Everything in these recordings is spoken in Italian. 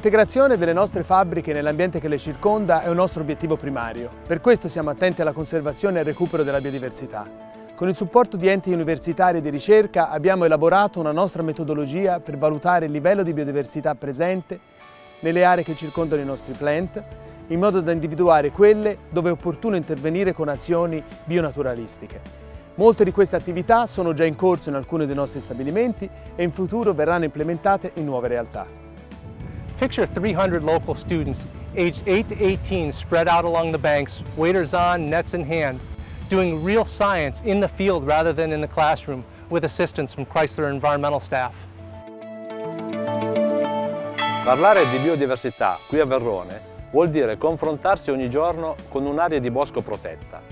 L'integrazione delle nostre fabbriche nell'ambiente che le circonda è un nostro obiettivo primario. Per questo siamo attenti alla conservazione e al recupero della biodiversità. Con il supporto di enti universitari e di ricerca abbiamo elaborato una nostra metodologia per valutare il livello di biodiversità presente nelle aree che circondano i nostri plant, in modo da individuare quelle dove è opportuno intervenire con azioni bionaturalistiche. Molte di queste attività sono già in corso in alcuni dei nostri stabilimenti e in futuro verranno implementate in nuove realtà. Picture 300 local students aged 8 to 18 spread out along the banks, waders on, nets in hand, doing real science in the field rather than in the classroom with assistance from Chrysler environmental staff. Parlare di biodiversità qui a Verrone vuol dire confrontarsi ogni giorno con un'area di bosco protetta,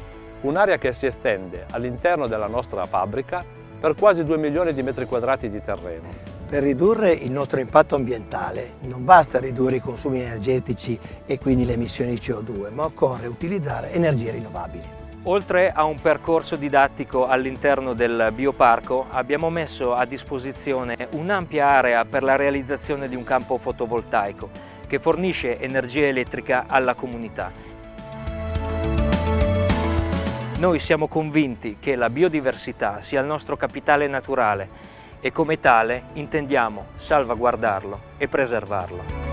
un'area che si estende all'interno della nostra fabbrica per quasi 2 milioni di metri quadrati di terreno. Per ridurre il nostro impatto ambientale non basta ridurre i consumi energetici e quindi le emissioni di CO2, ma occorre utilizzare energie rinnovabili. Oltre a un percorso didattico all'interno del bioparco, abbiamo messo a disposizione un'ampia area per la realizzazione di un campo fotovoltaico che fornisce energia elettrica alla comunità. Noi siamo convinti che la biodiversità sia il nostro capitale naturale e come tale intendiamo salvaguardarlo e preservarlo.